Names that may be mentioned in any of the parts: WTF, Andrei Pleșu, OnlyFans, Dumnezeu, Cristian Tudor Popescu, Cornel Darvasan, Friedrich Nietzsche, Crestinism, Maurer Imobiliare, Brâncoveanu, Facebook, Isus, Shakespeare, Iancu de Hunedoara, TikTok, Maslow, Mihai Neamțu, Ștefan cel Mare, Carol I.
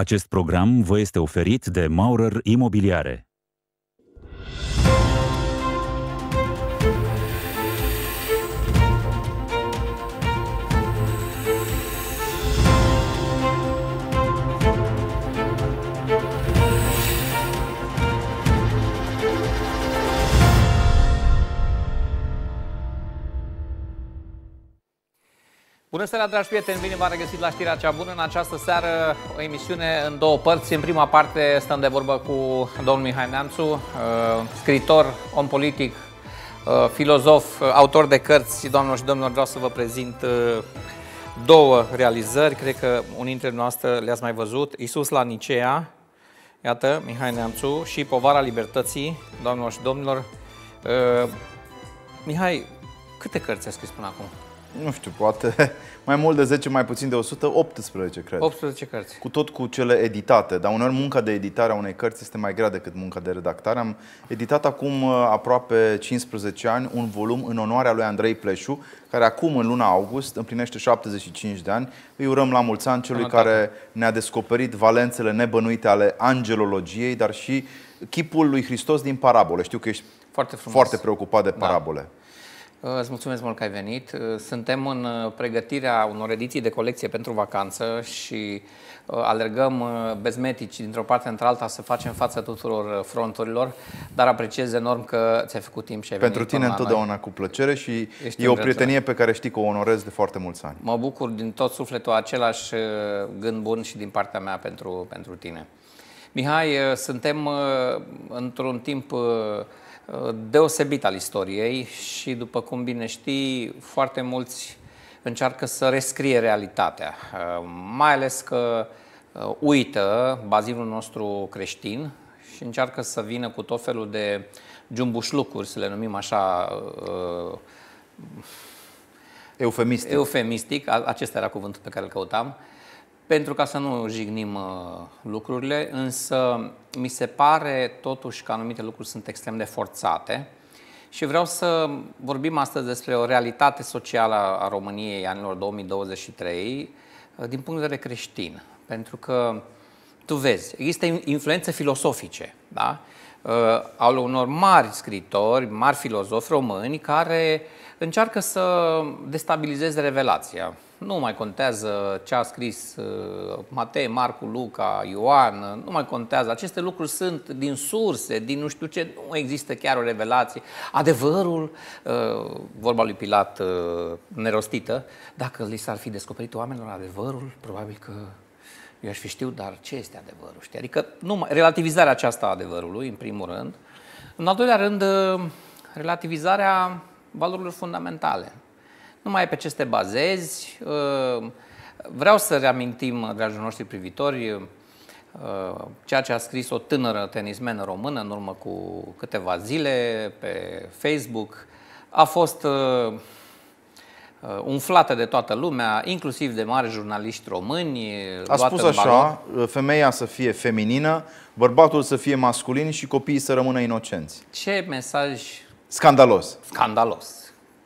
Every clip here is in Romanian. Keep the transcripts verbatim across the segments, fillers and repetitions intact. Acest program vă este oferit de Maurer Imobiliare. Bună seara, dragi prieteni! Bine v-am regăsit la Știrea Cea Bună. În această seară o emisiune în două părți. În prima parte stăm de vorbă cu domnul Mihai Neamțu, scriitor, om politic, filozof, autor de cărți. Doamnelor și domnilor, vreau să vă prezint două realizări. Cred că unii dintre noastre le-ați mai văzut. Iisus la Niceea, iată, Mihai Neamțu, și Povara Libertății, doamnelor și domnilor. Mihai, câte cărți ai scris până acum? Nu știu, poate mai mult de zece, mai puțin de o sută, optsprezece, cred. optsprezece cărți. Cu tot cu cele editate, dar uneori munca de editare a unei cărți este mai grea decât munca de redactare. Am editat acum aproape cincisprezece ani un volum în onoarea lui Andrei Pleșu, care acum, în luna august, împlinește șaptezeci și cinci de ani. Îi urăm la mulți ani celui care ne-a descoperit valențele nebănuite ale angelologiei, dar și chipul lui Hristos din parabole. Știu că ești foarte, foarte preocupat de parabole. Da. Îți mulțumesc mult că ai venit. Suntem în pregătirea unor ediții de colecție pentru vacanță și alergăm bezmetici dintr-o parte într-alta să facem față tuturor fronturilor, dar apreciez enorm că ți-ai făcut timp și ai venit. Pentru tine întotdeauna cu plăcere și e o prietenie pe care știi că o onorez de foarte mulți ani. Mă bucur din tot sufletul, același gând bun și din partea mea pentru, pentru tine. Mihai, suntem într-un timp deosebit al istoriei și, după cum bine știi, foarte mulți încearcă să rescrie realitatea, mai ales că uită bazinul nostru creștin și încearcă să vină cu tot felul de jumbușlucuri, să le numim așa, eufemistic, eufemistic. Acesta era cuvântul pe care îl căutam, pentru ca să nu jignim lucrurile, însă mi se pare totuși că anumite lucruri sunt extrem de forțate și vreau să vorbim astăzi despre o realitate socială a României anilor două mii douăzeci și trei din punct de vedere creștin. Pentru că, tu vezi, există influențe filosofice, da? Al unor mari scriitori, mari filozofi români care încearcă să destabilizeze revelația. Nu mai contează ce a scris Matei, Marcu, Luca, Ioan, nu mai contează. Aceste lucruri sunt din surse, din nu știu ce, nu există chiar o revelație. Adevărul, vorba lui Pilat nerostită, dacă li s-ar fi descoperit oamenilor adevărul, probabil că eu aș fi știut, dar ce este adevărul? Știi? Adică numai, relativizarea aceasta a adevărului, în primul rând. În al doilea rând, relativizarea valorilor fundamentale. Nu mai e pe ce să te bazezi. Vreau să reamintim, dragii noștri privitori, ceea ce a scris o tânără tenismenă română în urmă cu câteva zile pe Facebook. A fost umflată de toată lumea, inclusiv de mari jurnaliști români. A spus așa, femeia să fie feminină, bărbatul să fie masculin și copiii să rămână inocenți. Ce mesaj scandalos! Scandalos!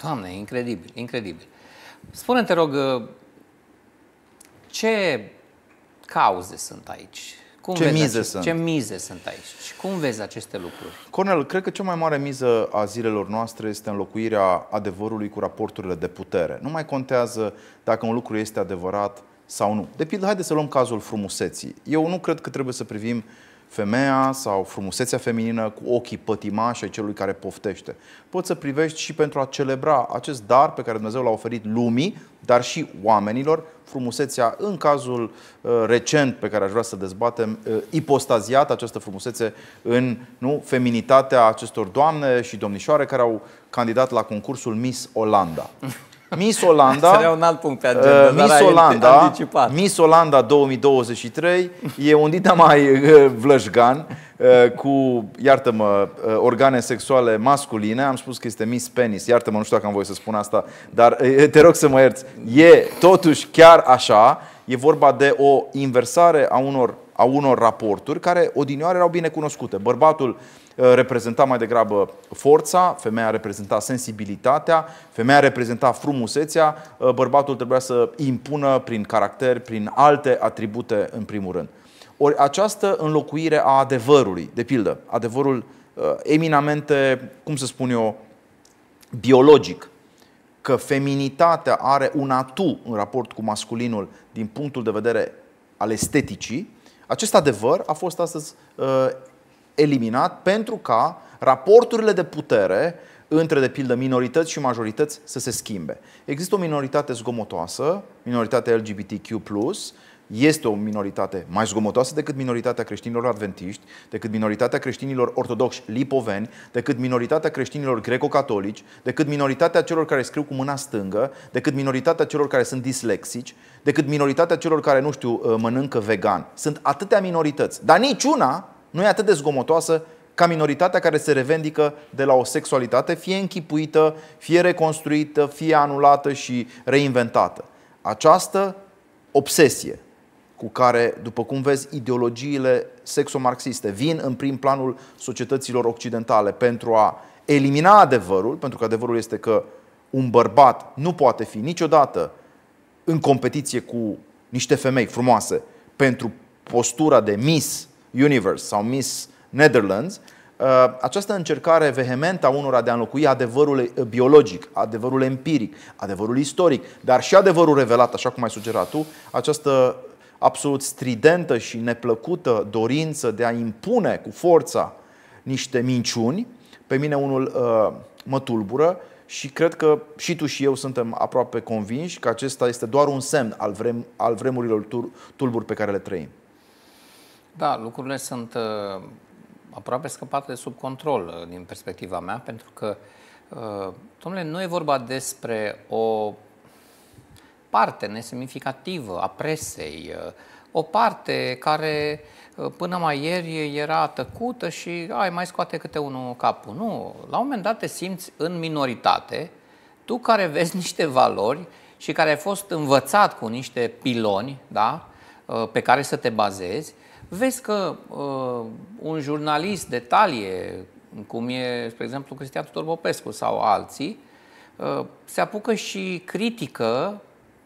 Doamne, incredibil, incredibil. Spune-mi, te rog, ce cauze sunt aici? Cum ce, vezi mize acest... sunt? ce mize sunt aici? Cum vezi aceste lucruri? Cornel, cred că cea mai mare miză a zilelor noastre este înlocuirea adevărului cu raporturile de putere. Nu mai contează dacă un lucru este adevărat sau nu. De pildă, haideți să luăm cazul frumuseții. Eu nu cred că trebuie să privim femeia sau frumusețea feminină cu ochii pătimași ai celui care poftește. Poți să privești și pentru a celebra acest dar pe care Dumnezeu l-a oferit lumii, dar și oamenilor, frumusețea, în cazul uh, recent pe care aș vrea să dezbatem, uh, ipostaziat această frumusețe în nu, feminitatea acestor doamne și domnișoare care au candidat la concursul Miss Olanda. Miss Olanda, un alt punct pe agenda, uh, Miss, Olanda Miss Olanda două mii douăzeci și trei e undita mai uh, vlășgan uh, cu, iartă-mă, uh, organe sexuale masculine. Am spus că este Miss Penis, iartă-mă, nu știu dacă am voie să spun asta, dar uh, te rog să mă ierți. E totuși chiar așa. E vorba de o inversare a unor a unor raporturi care odinioară erau bine cunoscute. Bărbatul reprezenta mai degrabă forța, femeia reprezenta sensibilitatea, femeia reprezenta frumusețea, bărbatul trebuia să impună prin caracter, prin alte atribute în primul rând. Ori această înlocuire a adevărului, de pildă, adevărul eminamente, cum să spun eu, biologic, că feminitatea are un atu în raport cu masculinul din punctul de vedere al esteticii, acest adevăr a fost astăzi uh, eliminat pentru ca raporturile de putere între, de pildă, minorități și majorități să se schimbe. Există o minoritate zgomotoasă, minoritatea L G B T Q plus, este o minoritate mai zgomotoasă decât minoritatea creștinilor adventiști, decât minoritatea creștinilor ortodoxi lipoveni, decât minoritatea creștinilor greco-catolici, decât minoritatea celor care scriu cu mâna stângă, decât minoritatea celor care sunt dislexici, decât minoritatea celor care, nu știu, mănâncă vegan. Sunt atâtea minorități, dar niciuna nu e atât de zgomotoasă ca minoritatea care se revendică de la o sexualitate fie închipuită, fie reconstruită, fie anulată și reinventată. Această obsesie cu care, după cum vezi, ideologiile sexomarxiste vin în prim planul societăților occidentale pentru a elimina adevărul, pentru că adevărul este că un bărbat nu poate fi niciodată în competiție cu niște femei frumoase pentru postura de Miss Universe sau Miss Netherlands, această încercare vehementă a unora de a înlocui adevărul biologic, adevărul empiric, adevărul istoric, dar și adevărul revelat, așa cum ai sugerat tu, această absolut stridentă și neplăcută dorință de a impune cu forța niște minciuni, pe mine unul mă tulbură și cred că și tu și eu suntem aproape convinși că acesta este doar un semn al, vrem, al vremurilor tulburi pe care le trăim. Da, lucrurile sunt uh, aproape scăpate de sub control uh, din perspectiva mea, pentru că, uh, domnule, nu e vorba despre o parte nesemnificativă a presei, uh, o parte care uh, până mai ieri era tăcută și ai mai scoate câte unul capul. Nu, la un moment dat te simți în minoritate, tu care vezi niște valori și care ai fost învățat cu niște piloni, da, uh, pe care să te bazezi. Vezi că uh, un jurnalist de talie, cum e, spre exemplu, Cristian Tudor Popescu sau alții, uh, se apucă și critică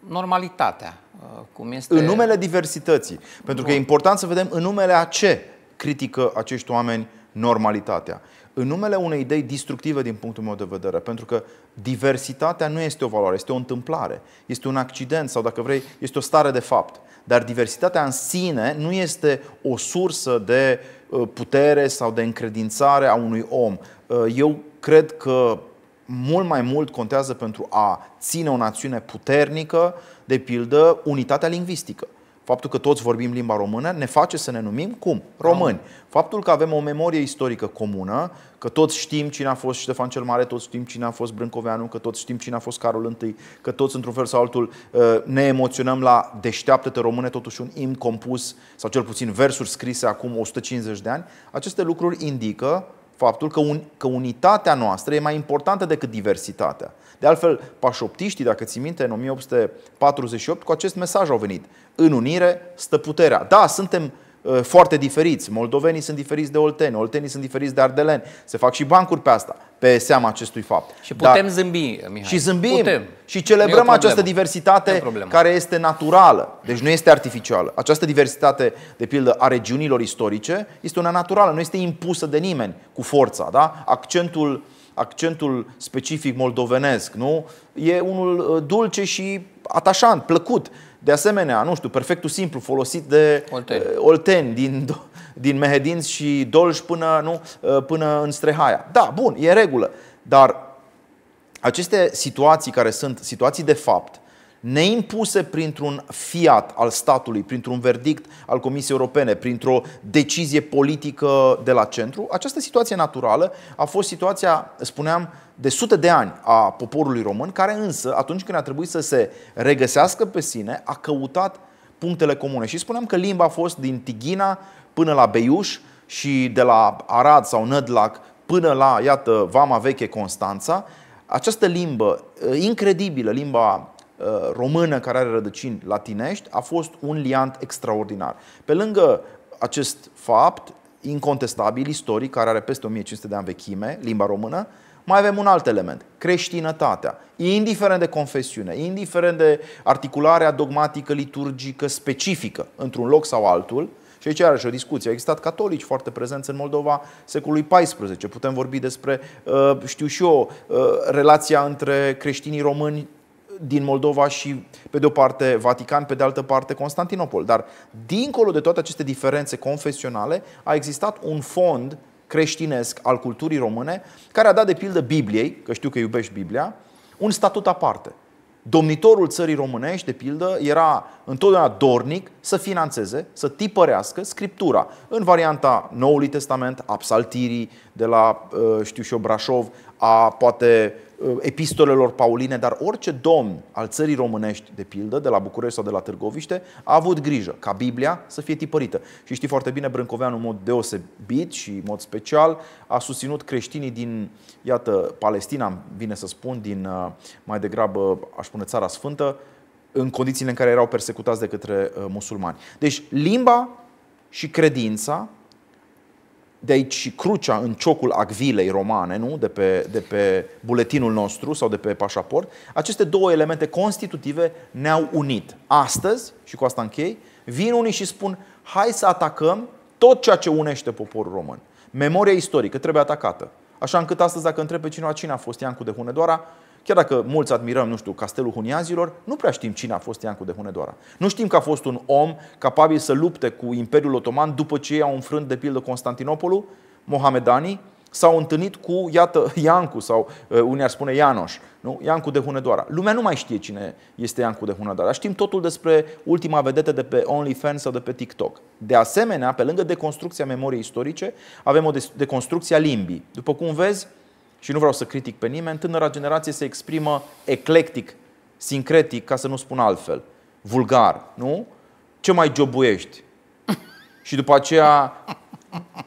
normalitatea. Uh, cum este... În numele diversității. Pentru că e important să vedem în numele a ce critică acești oameni normalitatea. În numele unei idei destructive din punctul meu de vedere, pentru că diversitatea nu este o valoare, este o întâmplare, este un accident sau, dacă vrei, este o stare de fapt. Dar diversitatea în sine nu este o sursă de putere sau de încredințare a unui om. Eu cred că mult mai mult contează pentru a ține o națiune puternică, de pildă, unitatea lingvistică. Faptul că toți vorbim limba română ne face să ne numim cum? Români. Faptul că avem o memorie istorică comună, că toți știm cine a fost Ștefan cel Mare, toți știm cine a fost Brâncoveanu, că toți știm cine a fost Carol întâi, că toți, într-un fel sau altul, ne emoționăm la Deșteaptă-te române, totuși un imn compus, sau cel puțin versuri scrise acum o sută cincizeci de ani. Aceste lucruri indică faptul că, un, că unitatea noastră e mai importantă decât diversitatea. De altfel, pașoptiștii, dacă ții minte, în o mie opt sute patruzeci și opt, cu acest mesaj au venit. În unire stă puterea. Da, suntem uh, foarte diferiți. Moldovenii sunt diferiți de olteni, oltenii sunt diferiți de ardeleni. Se fac și bancuri pe asta, pe seama acestui fapt. Și putem Dar, zâmbi, Mihai. Și zâmbim. Putem. Și celebrăm această diversitate care este naturală. Deci nu este artificială. Această diversitate, de pildă, a regiunilor istorice este una naturală. Nu este impusă de nimeni cu forța. Da? Accentul... Accentul specific moldovenesc, nu? E unul dulce și atașant, plăcut. De asemenea, nu știu, perfectul simplu folosit de olteni, olteni din, din Mehedinți și Dolj până, nu, până în Strehaia. Da, bun, e în regulă. Dar aceste situații care sunt situații de fapt, neimpuse printr-un fiat al statului, printr-un verdict al Comisiei Europene, printr-o decizie politică de la centru, această situație naturală a fost situația, spuneam, de sute de ani a poporului român, care însă, atunci când a trebuit să se regăsească pe sine, a căutat punctele comune. Și spuneam că limba a fost din Tighina până la Beiuș și de la Arad sau Nădlac până la, iată, Vama Veche Constanța. Această limbă incredibilă, limba română care are rădăcini latinești, a fost un liant extraordinar. Pe lângă acest fapt incontestabil, istoric, care are peste o mie cinci sute de ani vechime, limba română, mai avem un alt element, creștinătatea. Indiferent de confesiune, indiferent de articularea dogmatică, liturgică, specifică, într-un loc sau altul, și aici are și o discuție. Au existat catolici foarte prezenți în Moldova secolului paisprezece. Putem vorbi despre, știu și eu, relația între creștinii români din Moldova și, pe de o parte, Vatican, pe de altă parte, Constantinopol. Dar, dincolo de toate aceste diferențe confesionale, a existat un fond creștinesc al culturii române, care a dat, de pildă, Bibliei, că știu că iubești Biblia, un statut aparte. Domnitorul țării românești, de pildă, era întotdeauna dornic să finanțeze, să tipărească Scriptura. În varianta Noului Testament, a psaltirii de la, știu și eu, Brașov, a, poate, epistolelor pauline, dar orice domn al țării românești, de pildă, de la București sau de la Târgoviște, a avut grijă ca Biblia să fie tipărită. Și știi foarte bine, Brâncoveanu, în mod deosebit și în mod special, a susținut creștinii din, iată, Palestina, bine să spun, din, mai degrabă, aș spune, Țara Sfântă, în condițiile în care erau persecutați de către musulmani. Deci, limba și credința, de aici și crucea în ciocul acvilei romane, nu? De pe, de pe buletinul nostru sau de pe pașaport, aceste două elemente constitutive ne-au unit. Astăzi, și cu asta închei, vin unii și spun, hai să atacăm tot ceea ce unește poporul român. Memoria istorică trebuie atacată. Așa încât astăzi, dacă întreb pe cineva cine a fost Iancu de Hunedoara, chiar dacă mulți admirăm, nu știu, Castelul Huniazilor, nu prea știm cine a fost Iancu de Hunedoara. Nu știm că a fost un om capabil să lupte cu Imperiul Otoman după ce ei au înfrânt, de pildă, Constantinopolul, mohamedanii, s-au întâlnit cu, iată, Iancu sau unii ar spune Ianoș, nu? Iancu de Hunedoara. Lumea nu mai știe cine este Iancu de Hunedoara. Știm totul despre ultima vedetă de pe OnlyFans sau de pe TikTok. De asemenea, pe lângă deconstrucția memoriei istorice, avem o deconstrucție a limbii. După cum vezi, și nu vreau să critic pe nimeni, tânăra generație se exprimă eclectic, sincretic, ca să nu spun altfel, vulgar, nu? Ce mai jobuiești? Și după aceea,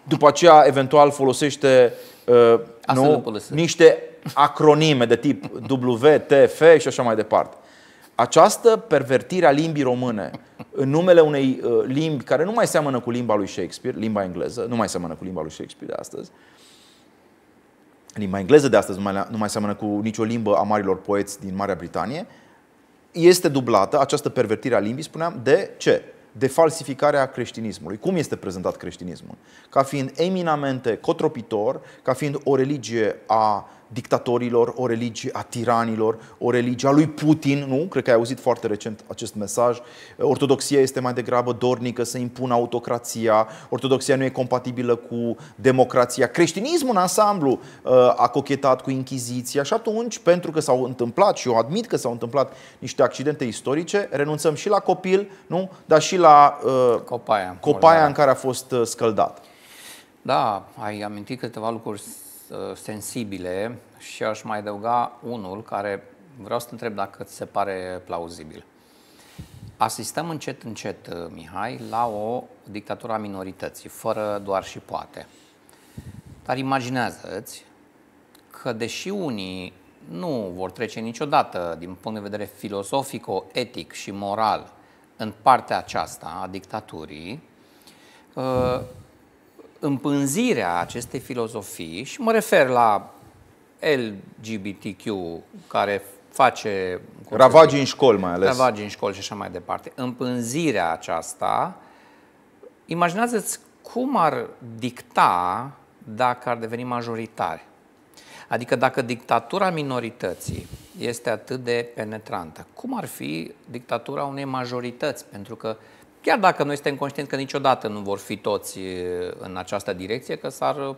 după aceea eventual folosește uh, nu, niște acronime de tip W T F și așa mai departe. Această pervertire a limbii române în numele unei uh, limbi care nu mai seamănă cu limba lui Shakespeare, limba engleză, nu mai seamănă cu limba lui Shakespeare de astăzi, limba engleză de astăzi nu mai, nu mai seamănă cu nicio limbă a marilor poeți din Marea Britanie, este dublată, această pervertire a limbii, spuneam, de ce? De falsificarea creștinismului. Cum este prezentat creștinismul? Ca fiind eminamente cotropitor, ca fiind o religie a dictatorilor, o religie a tiranilor, o religie a lui Putin, nu? Cred că ai auzit foarte recent acest mesaj. Ortodoxia este mai degrabă dornică să impună autocrația, ortodoxia nu e compatibilă cu democrația. Creștinismul în ansamblu a cochetat cu Inchiziția și atunci, pentru că s-au întâmplat, și eu admit că s-au întâmplat niște accidente istorice, renunțăm și la copil, nu? Dar și la uh, copaia, copaia în care a fost scăldat. Da, ai amintit câteva lucruri sensibile și aș mai adăuga unul care vreau să te întreb dacă ți se pare plauzibil. Asistăm încet, încet, Mihai, la o dictatură a minorității, fără doar și poate. Dar imaginează-ți că, deși unii nu vor trece niciodată, din punct de vedere filosofico-etic și moral, în partea aceasta a dictaturii, împânzirea acestei filozofii, și mă refer la L G B T Q, care face ravagii în școli, mai ales. Ravagii în școli și așa mai departe. Împânzirea aceasta, imaginează-ți cum ar dicta dacă ar deveni majoritari. Adică dacă dictatura minorității este atât de penetrantă, cum ar fi dictatura unei majorități? Pentru că chiar dacă noi suntem conștienți că niciodată nu vor fi toți în această direcție, că s-ar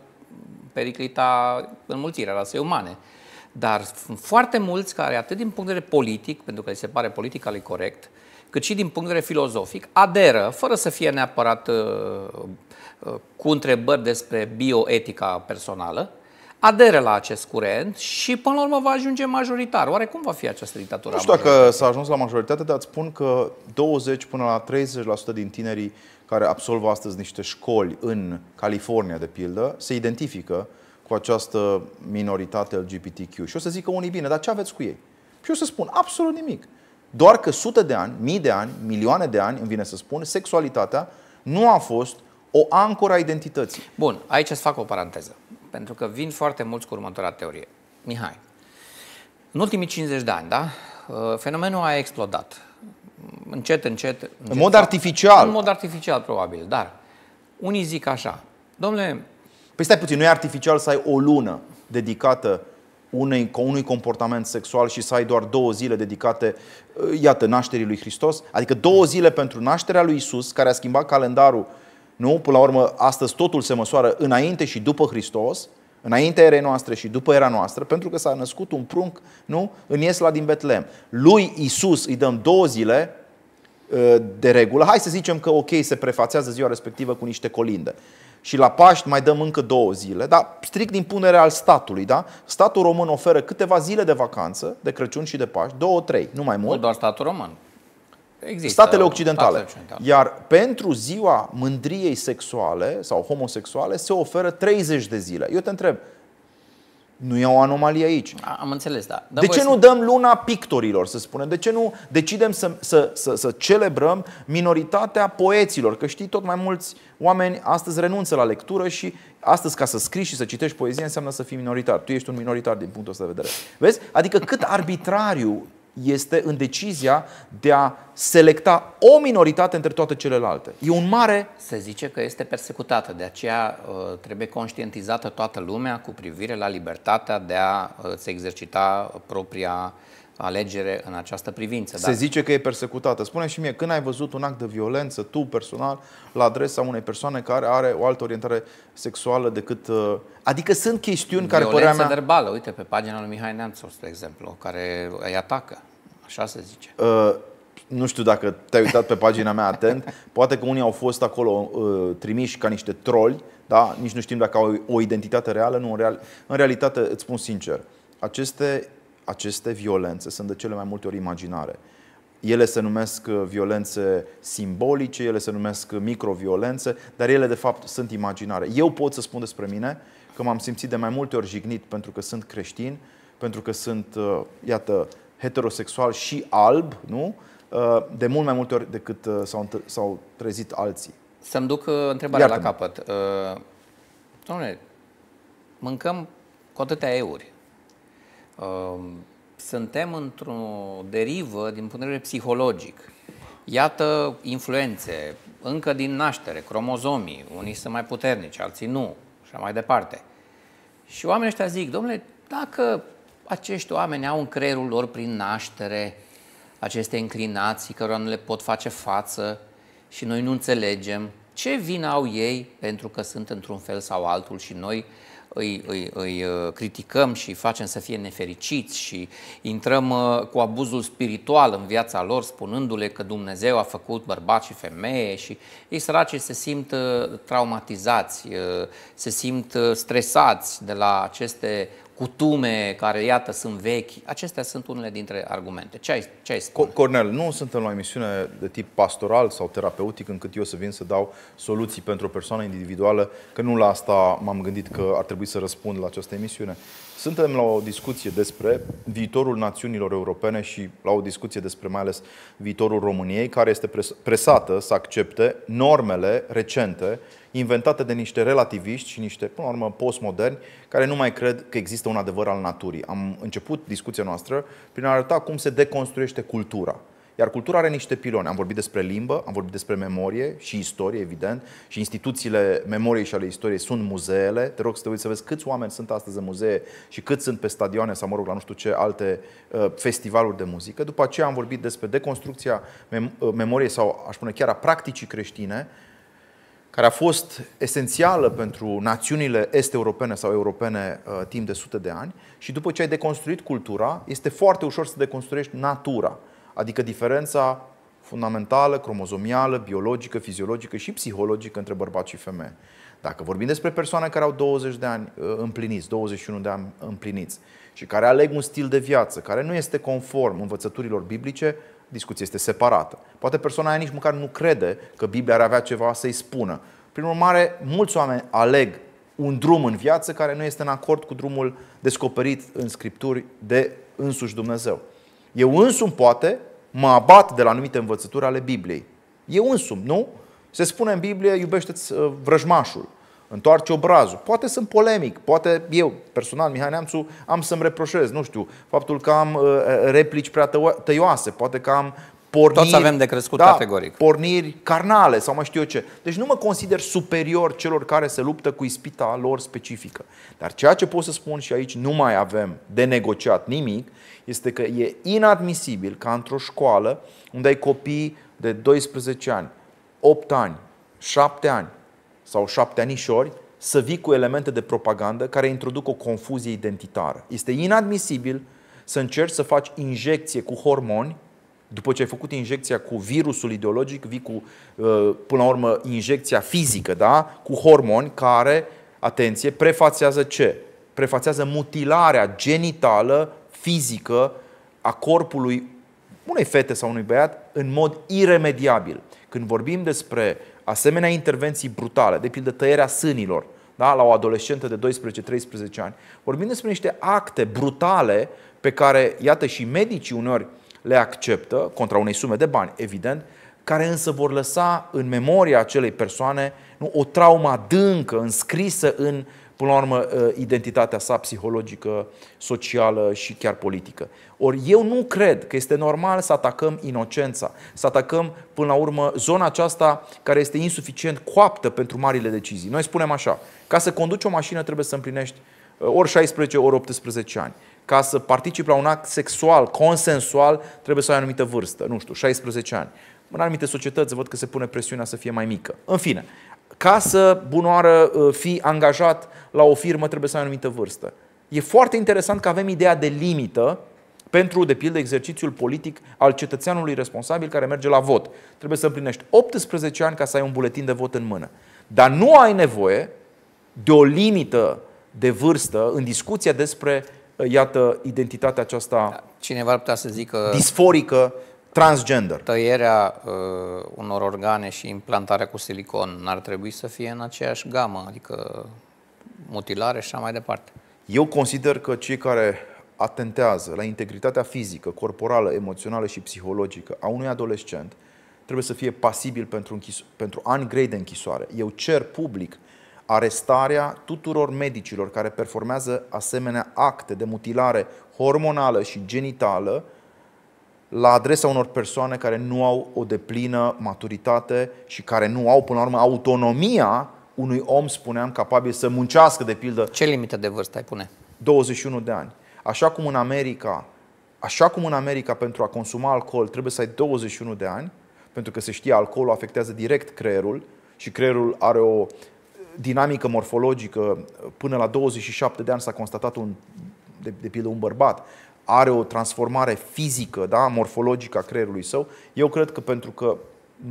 periclita înmulțirea rasei umane. Dar sunt foarte mulți care, atât din punct de vedere politic, pentru că îi se pare politic al corect, cât și din punct de vedere filozofic, aderă, fără să fie neapărat cu întrebări despre bioetica personală, aderă la acest curent și, până la urmă, va ajunge majoritar. Oare cum va fi această dictatură? Nu știu dacă s-a ajuns la majoritate, dar îți spun că douăzeci până la treizeci la sută din tinerii care absolvă astăzi niște școli în California, de pildă, se identifică cu această minoritate L G B T Q. Și o să zică unii, bine, dar ce aveți cu ei? Și o să spun, absolut nimic. Doar că sute de ani, mii de ani, milioane de ani, îmi vine să spun, sexualitatea nu a fost o ancoră a identității. Bun, aici îți fac o paranteză, pentru că vin foarte mulți cu următoarea teorie. Mihai, în ultimii cincizeci de ani, da, fenomenul a explodat. Încet, încet, încet. În mod artificial. În mod artificial, probabil, dar unii zic așa. Dom'le... Păi stai puțin, nu e artificial să ai o lună dedicată unei, unui comportament sexual și să ai doar două zile dedicate, iată, nașterii lui Hristos? Adică două zile pentru nașterea lui Isus, care a schimbat calendarul, nu? Până la urmă, astăzi totul se măsoară înainte și după Hristos, înaintea erei noastre și după era noastră, pentru că s-a născut un prunc, nu? În Iesla din Betlehem. Lui Isus îi dăm două zile de regulă. Hai să zicem că, ok, se prefațează ziua respectivă cu niște colinde. Și la Paști mai dăm încă două zile, dar strict din punerea al statului, da? Statul român oferă câteva zile de vacanță, de Crăciun și de Paști, două, trei, nu mai mult. Nu doar statul român. Există statele occidentale. occidentale. Iar pentru ziua mândriei sexuale sau homosexuale se oferă treizeci de zile. Eu te întreb, nu e o anomalie aici? Am înțeles, da. Dă de ce să... nu dăm luna pictorilor, să spunem? De ce nu decidem să, să, să, să celebrăm minoritatea poeților? Că știi, tot mai mulți oameni astăzi renunță la lectură și astăzi, ca să scrii și să citești poezie, înseamnă să fii minoritar. Tu ești un minoritar din punctul ăsta de vedere. Vezi? Adică cât arbitrariu este în decizia de a selecta o minoritate între toate celelalte. E un mare... Se zice că este persecutată, de aceea trebuie conștientizată toată lumea cu privire la libertatea de a se exercita propria alegere în această privință. Se zice că e persecutată. Spune și mie, când ai văzut un act de violență, tu personal, la adresa unei persoane care are o altă orientare sexuală decât... Adică sunt chestiuni care părea mea... Violență verbală, uite, pe pagina lui Mihai Neamțu, de exemplu, care îi atacă. Așa se zice. Uh, nu știu dacă te-ai uitat pe pagina mea atent. Poate că unii au fost acolo uh, trimiși ca niște troli, da? Nici nu știm dacă au o identitate reală. Nu, în, real... în realitate, îți spun sincer, aceste... Aceste violențe sunt de cele mai multe ori imaginare. Ele se numesc violențe simbolice, ele se numesc microviolențe, dar ele de fapt sunt imaginare. Eu pot să spun despre mine că m-am simțit de mai multe ori jignit pentru că sunt creștin, pentru că sunt, iată, heterosexual și alb, nu? De mult mai multe ori decât s-au trezit alții. Să-mi duc întrebarea la capăt. Dom'le, mâncăm cu atâtea euri. Suntem într-o derivă din punct de vedere psihologic. Iată influențe încă din naștere, cromozomii, unii sunt mai puternici, alții nu, și mai departe. Și oamenii ăștia zic, domnule, dacă acești oameni au în creierul lor prin naștere aceste inclinații cărora nu le pot face față și noi nu înțelegem, ce vină au ei pentru că sunt într-un fel sau altul și noi Îi, îi, îi criticăm și îi facem să fie nefericiți și intrăm cu abuzul spiritual în viața lor, spunându-le că Dumnezeu a făcut bărbați și femeie și ei săraci se simt traumatizați, se simt stresați de la aceste cutume care, iată, sunt vechi. Acestea sunt unele dintre argumente. Ce ai, ce ai spune? Cornel, nu suntem la o emisiune de tip pastoral sau terapeutic încât eu să vin să dau soluții pentru o persoană individuală, că nu la asta m-am gândit că ar trebui să răspund la această emisiune. Suntem la o discuție despre viitorul națiunilor europene și la o discuție despre mai ales viitorul României, care este presată să accepte normele recente inventate de niște relativiști și niște, până la urmă, postmoderni, care nu mai cred că există un adevăr al naturii. Am început discuția noastră prin a arăta cum se deconstruiește cultura. Iar cultura are niște piloni. Am vorbit despre limbă, am vorbit despre memorie și istorie, evident, și instituțiile memoriei și ale istoriei sunt muzeele. Te rog să te uiți să vezi câți oameni sunt astăzi în muzee și câți sunt pe stadioane sau, mă rog, la nu știu ce alte uh, festivaluri de muzică. După aceea am vorbit despre deconstrucția mem- memoriei sau, aș spune, chiar a practicii creștine, care a fost esențială pentru națiunile est-europene sau europene timp de sute de ani. Și după ce ai deconstruit cultura, este foarte ușor să deconstruiești natura, adică diferența fundamentală, cromozomială, biologică, fiziologică și psihologică între bărbați și femeie. Dacă vorbim despre persoane care au douăzeci de ani împliniți, douăzeci și unu de ani împliniți și care aleg un stil de viață care nu este conform învățăturilor biblice, discuția este separată. Poate persoana aia nici măcar nu crede că Biblia ar avea ceva să-i spună. Prin urmare, mulți oameni aleg un drum în viață care nu este în acord cu drumul descoperit în Scripturi de însuși Dumnezeu. Eu însumi, poate, mă abat de la anumite învățături ale Bibliei. Eu însumi, nu? Se spune în Biblie, iubește-ți vrăjmașul, întoarce obrazul. Poate sunt polemic, poate eu, personal, Mihai Neamțu, am să-mi reproșez, nu știu, faptul că am replici prea tăioase, poate că am porniri, toți avem de crescut, da, categoric. Porniri carnale sau mai știu eu ce. Deci nu mă consider superior celor care se luptă cu ispita lor specifică. Dar ceea ce pot să spun și aici nu mai avem de negociat nimic, este că e inadmisibil ca într-o școală unde ai copii de doisprezece ani, opt ani, șapte ani sau șapte anișori să vii cu elemente de propagandă care introduc o confuzie identitară. Este inadmisibil să încerci să faci injecție cu hormoni. După ce ai făcut injecția cu virusul ideologic, vii cu, până la urmă, injecția fizică, da? Cu hormoni care, atenție, prefațează ce? Prefațează mutilarea genitală, fizică, a corpului unei fete sau unui băiat în mod iremediabil. Când vorbim despre asemenea intervenții brutale, de pildă tăierea sânilor, da? La o adolescentă de doisprezece treisprezece ani, vorbim despre niște acte brutale pe care, iată, și medicii uneori le acceptă, contra unei sume de bani, evident, care însă vor lăsa în memoria acelei persoane, nu, o traumă adâncă, înscrisă în, până la urmă, identitatea sa psihologică, socială și chiar politică. Ori eu nu cred că este normal să atacăm inocența, să atacăm, până la urmă, zona aceasta care este insuficient coaptă pentru marile decizii. Noi spunem așa, ca să conduci o mașină trebuie să împlinești ori șaisprezece, ori optsprezece ani. Ca să participi la un act sexual, consensual, trebuie să ai o anumită vârstă, nu știu, șaisprezece ani. În anumite societăți văd că se pune presiunea să fie mai mică. În fine, ca să, bunoară, fii angajat la o firmă, trebuie să ai o anumită vârstă. E foarte interesant că avem ideea de limită pentru, de pildă, exercițiul politic al cetățeanului responsabil care merge la vot. Trebuie să împlinești optsprezece ani ca să ai un buletin de vot în mână. Dar nu ai nevoie de o limită de vârstă în discuția despre, iată, identitatea aceasta. Cineva ar putea să zică disforică, transgender. Tăierea uh, unor organe și implantarea cu silicon n-ar trebui să fie în aceeași gamă, adică mutilare și așa mai departe. Eu consider că cei care atentează la integritatea fizică, corporală, emoțională și psihologică a unui adolescent trebuie să fie pasibil pentru, închis pentru ani grei de închisoare. Eu cer public arestarea tuturor medicilor care performează asemenea acte de mutilare hormonală și genitală la adresa unor persoane care nu au o deplină maturitate și care nu au, până la urmă, autonomia unui om, spuneam, capabil să muncească, de pildă. Ce limită de vârstă ai pune? douăzeci și unu de ani. Așa cum în America, așa cum în America pentru a consuma alcool trebuie să ai douăzeci și unu de ani, pentru că se știe, alcoolul afectează direct creierul și creierul are o dinamică morfologică. Până la douăzeci și șapte de ani s-a constatat un, de, de pildă un bărbat are o transformare fizică, da, morfologică a creierului său. Eu cred că pentru că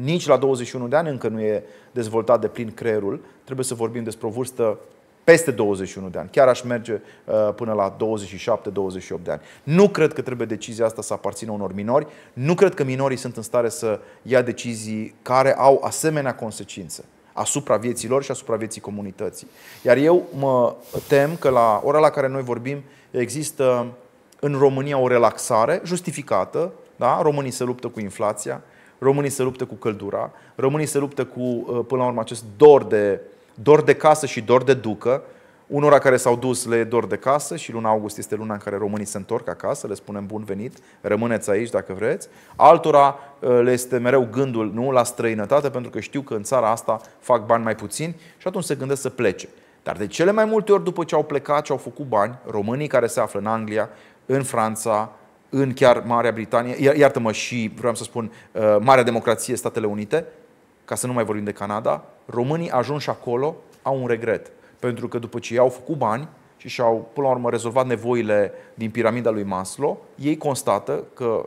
nici la douăzeci și unu de ani încă nu e dezvoltat de plin creierul, trebuie să vorbim despre o vârstă peste douăzeci și unu de ani. Chiar aș merge până la douăzeci și șapte douăzeci și opt de ani. Nu cred că trebuie decizia asta să aparțină unor minori. Nu cred că minorii sunt în stare să ia decizii care au asemenea consecințe asupra vieții lor și asupra vieții comunității. Iar eu mă tem că la ora la care noi vorbim există în România o relaxare justificată, da? Românii se luptă cu inflația, românii se luptă cu căldura, românii se luptă cu, până la urmă, acest dor de, dor de casă și dor de ducă. Unora care s-au dus le e dor de casă și luna august este luna în care românii se întorc acasă, le spunem bun venit, rămâneți aici dacă vreți. Altora le este mereu gândul, nu, la străinătate, pentru că știu că în țara asta fac bani mai puțini și atunci se gândesc să plece. Dar de cele mai multe ori după ce au plecat și au făcut bani, românii care se află în Anglia, în Franța, în chiar Marea Britanie, iartă-mă și, vreau să spun, Marea Democrație, Statele Unite, ca să nu mai vorbim de Canada, românii ajunși acolo au un regret. Pentru că după ce ei au făcut bani și și-au, până la urmă, rezolvat nevoile din piramida lui Maslow, ei constată că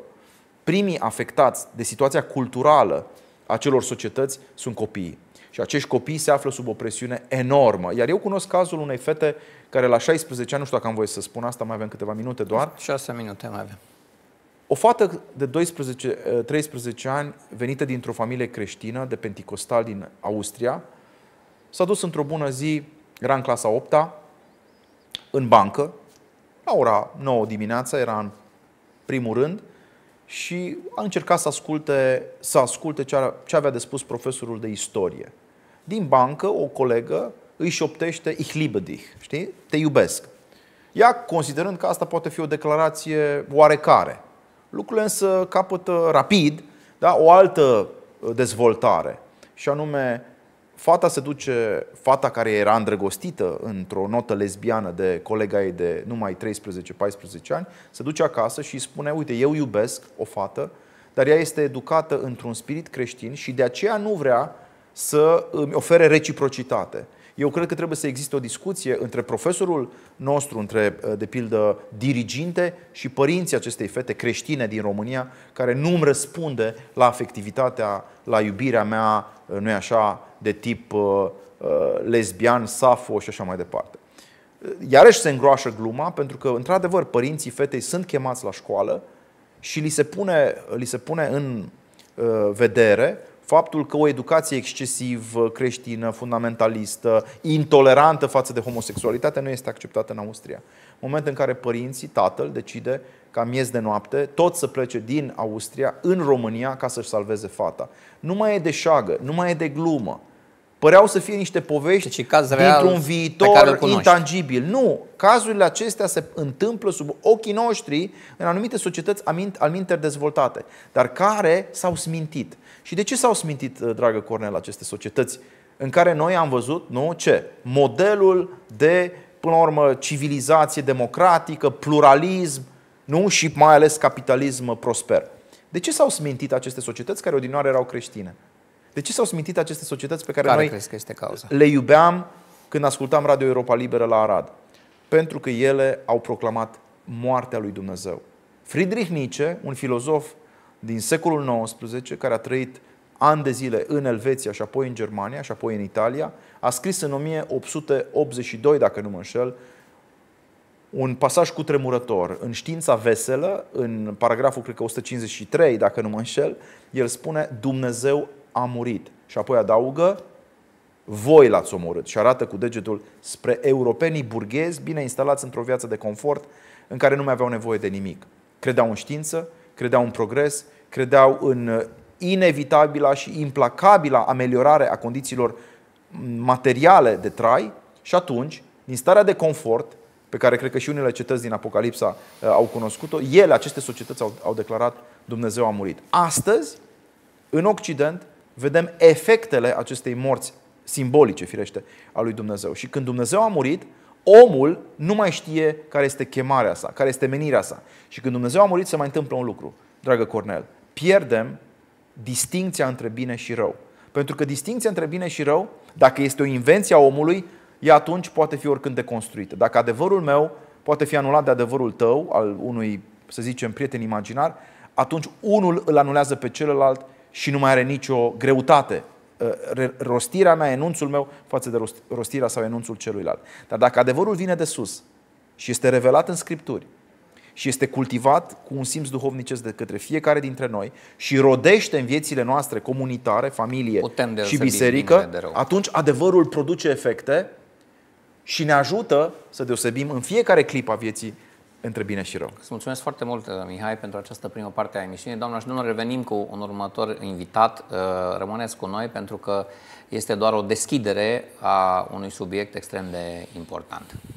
primii afectați de situația culturală a celor societăți sunt copiii. Și acești copii se află sub o presiune enormă. Iar eu cunosc cazul unei fete care la șaisprezece ani, nu știu dacă am voie să spun asta, mai avem câteva minute doar. șase minute mai avem. O fată de doisprezece treisprezece ani, venită dintr-o familie creștină, de penticostal din Austria, s-a dus într-o bună zi. Era în clasa a opta, în bancă, la ora nouă dimineața, era în primul rând și a încercat să asculte, să asculte ce avea de spus profesorul de istorie. Din bancă, o colegă îi șoptește Ich liebe dich, știi? Te iubesc. Ea, considerând că asta poate fi o declarație oarecare, lucrurile însă capătă rapid, da, o altă dezvoltare. Și anume, fata se duce, fata care era îndrăgostită într-o notă lesbiană de colega ei de numai treisprezece paisprezece ani, se duce acasă și îi spune: uite, eu iubesc o fată, dar ea este educată într-un spirit creștin și de aceea nu vrea să îmi ofere reciprocitate. Eu cred că trebuie să existe o discuție între profesorul nostru, între, de pildă, diriginte și părinții acestei fete creștine din România, care nu îmi răspunde la afectivitatea, la iubirea mea, nu-i așa, de tip uh, lesbian, safo și așa mai departe. Iarăși se îngroașă gluma, pentru că, într-adevăr, părinții fetei sunt chemați la școală și li se pune, li se pune în uh, vedere faptul că o educație excesiv creștină, fundamentalistă, intolerantă față de homosexualitate nu este acceptată în Austria. Moment în care părinții, tatăl, decide ca miez de noapte tot să plece din Austria în România ca să-și salveze fata. Nu mai e de șagă, nu mai e de glumă. Păreau să fie niște povești dintr-un viitor intangibil. Nu, cazurile acestea se întâmplă sub ochii noștri în anumite societăți alminteri dezvoltate, dar care s-au smintit. Și de ce s-au smintit, dragă Cornel, aceste societăți în care noi am văzut, nu, ce? Modelul de, până la urmă, civilizație democratică, pluralism, nu? Și mai ales capitalism prosper. De ce s-au smintit aceste societăți care odinioară erau creștine? De ce s-au smintit aceste societăți pe care, care noi crezi că este cauza? Le iubeam când ascultam Radio Europa Liberă la Arad? Pentru că ele au proclamat moartea lui Dumnezeu. Friedrich Nietzsche, un filozof din secolul nouăsprezece, care a trăit ani de zile în Elveția și apoi în Germania și apoi în Italia, a scris în o mie opt sute optzeci și doi, dacă nu mă înșel, un pasaj cutremurător. În Știința veselă, în paragraful, cred că o sută cincizeci și trei, dacă nu mă înșel, el spune: Dumnezeu a murit. Și apoi adaugă: voi l-ați omorât. Și arată cu degetul spre europenii burghezi bine instalați într-o viață de confort în care nu mai aveau nevoie de nimic. Credeau în știință, credeau în progres, credeau în inevitabila și implacabila ameliorare a condițiilor materiale de trai și atunci, din starea de confort, pe care cred că și unele cetăți din Apocalipsa au cunoscut-o, ele, aceste societăți, au, au declarat: Dumnezeu a murit. Astăzi, în Occident, vedem efectele acestei morți simbolice, firește, a lui Dumnezeu. Și când Dumnezeu a murit, omul nu mai știe care este chemarea sa, care este menirea sa. Și când Dumnezeu a murit, se mai întâmplă un lucru, dragă Cornel. Pierdem distincția între bine și rău. Pentru că distincția între bine și rău, dacă este o invenție a omului, ea atunci poate fi oricând deconstruită. Dacă adevărul meu poate fi anulat de adevărul tău, al unui, să zicem, prieten imaginar, atunci unul îl anulează pe celălalt și nu mai are nicio greutate rostirea mea, enunțul meu față de rostirea sau enunțul celuilalt. Dar dacă adevărul vine de sus și este revelat în Scripturi și este cultivat cu un simț duhovnicesc de către fiecare dintre noi și rodește în viețile noastre comunitare, familie și biserică, atunci adevărul produce efecte și ne ajută să deosebim în fiecare clip a vieții între bine și rău. Îți mulțumesc foarte mult, Mihai, pentru această primă parte a emisiunii. Doamna și domnul, revenim cu un următor invitat. Rămâneți cu noi, pentru că este doar o deschidere a unui subiect extrem de important.